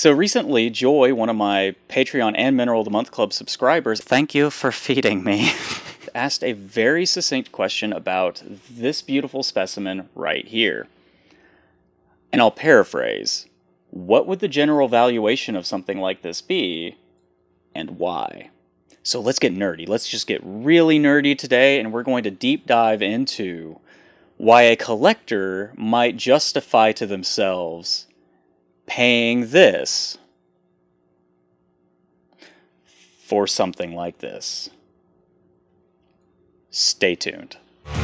So recently, Joy, one of my Patreon and Mineral of the Month Club subscribers, thank you for feeding me, asked a very succinct question about this beautiful specimen right here. And I'll paraphrase, what would the general valuation of something like this be, and why? So let's get nerdy. Let's just get really nerdy today, and we're going to deep dive into why a collector might justify to themselves paying this for something like this. Stay tuned. There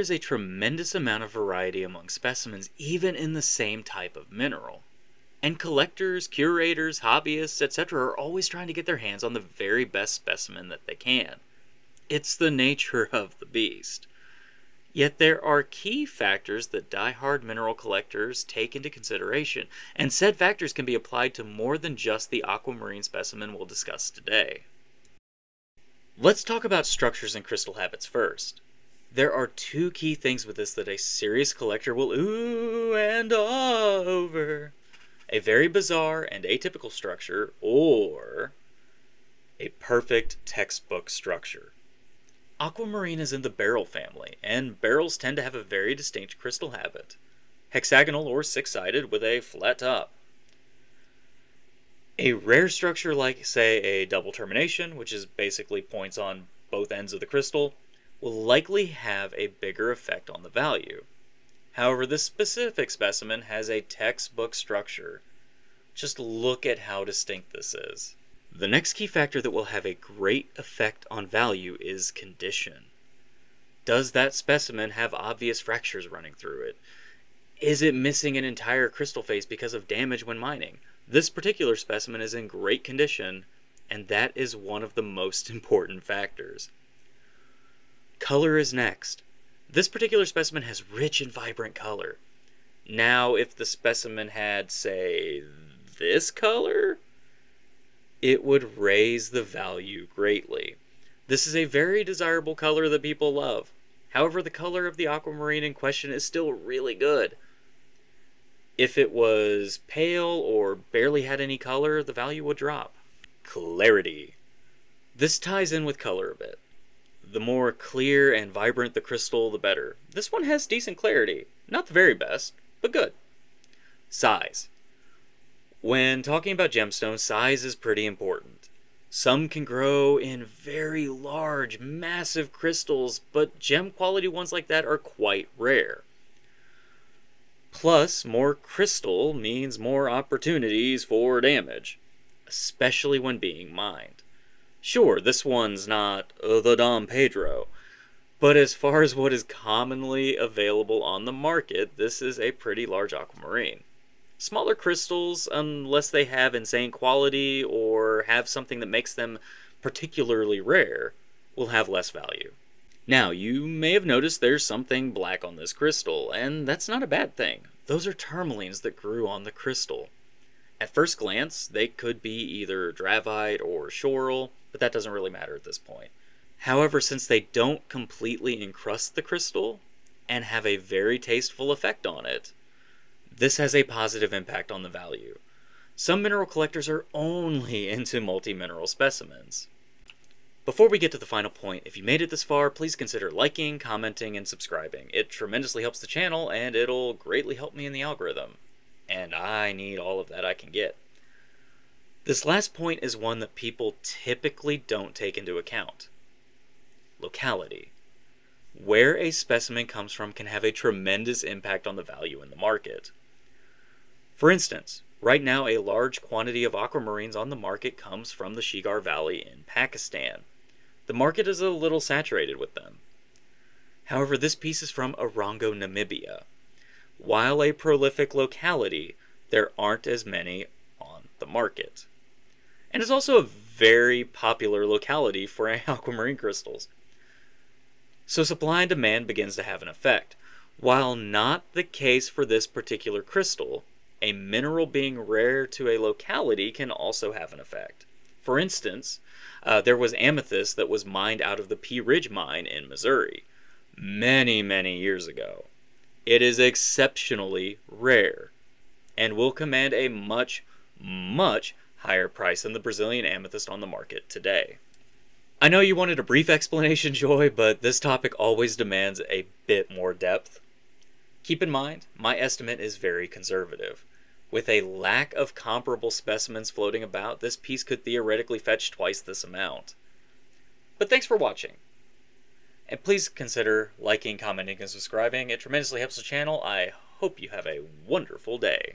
is a tremendous amount of variety among specimens, even in the same type of mineral. And collectors, curators, hobbyists, etc. are always trying to get their hands on the very best specimen that they can. It's the nature of the beast. Yet there are key factors that die-hard mineral collectors take into consideration, and said factors can be applied to more than just the aquamarine specimen we'll discuss today. Let's talk about structures and crystal habits first. There are two key things with this that a serious collector will ooh and ah over. A very bizarre and atypical structure, or a perfect textbook structure. Aquamarine is in the beryl family, and beryls tend to have a very distinct crystal habit. Hexagonal or six-sided with a flat top. A rare structure like, say, a double termination, which is basically points on both ends of the crystal, will likely have a bigger effect on the value. However, this specific specimen has a textbook structure. Just look at how distinct this is. The next key factor that will have a great effect on value is condition. Does that specimen have obvious fractures running through it? Is it missing an entire crystal face because of damage when mining? This particular specimen is in great condition, and that is one of the most important factors. Color is next. This particular specimen has rich and vibrant color. Now, if the specimen had, say, this color, it would raise the value greatly. This is a very desirable color that people love. However, the color of the aquamarine in question is still really good. If it was pale or barely had any color, the value would drop. Clarity. This ties in with color a bit. The more clear and vibrant the crystal, the better. This one has decent clarity. Not the very best, but good. Size. When talking about gemstones, size is pretty important. Some can grow in very large, massive crystals, but gem quality ones like that are quite rare. Plus, more crystal means more opportunities for damage, especially when being mined. Sure, this one's not the Dom Pedro, but as far as what is commonly available on the market, this is a pretty large aquamarine. Smaller crystals, unless they have insane quality or have something that makes them particularly rare, will have less value. Now, you may have noticed there's something black on this crystal, and that's not a bad thing. Those are tourmalines that grew on the crystal. At first glance, they could be either dravite or shorl, but that doesn't really matter at this point. However, since they don't completely encrust the crystal and have a very tasteful effect on it, this has a positive impact on the value. Some mineral collectors are only into multi-mineral specimens. Before we get to the final point, if you made it this far, please consider liking, commenting, and subscribing. It tremendously helps the channel, and it'll greatly help me in the algorithm. And I need all of that I can get. This last point is one that people typically don't take into account. Locality. Where a specimen comes from can have a tremendous impact on the value in the market. For instance, right now a large quantity of aquamarines on the market comes from the Shigar Valley in Pakistan. The market is a little saturated with them. However, this piece is from Erongo, Namibia. While a prolific locality, there aren't as many on the market. And it's also a very popular locality for aquamarine crystals. So supply and demand begins to have an effect. While not the case for this particular crystal, a mineral being rare to a locality can also have an effect. For instance, there was amethyst that was mined out of the Pea Ridge mine in Missouri many, many years ago. It is exceptionally rare and will command a much, much higher price than the Brazilian amethyst on the market today. I know you wanted a brief explanation, Joy, but this topic always demands a bit more depth. Keep in mind, my estimate is very conservative. With a lack of comparable specimens floating about, this piece could theoretically fetch twice this amount. But thanks for watching. And please consider liking, commenting, and subscribing. It tremendously helps the channel. I hope you have a wonderful day.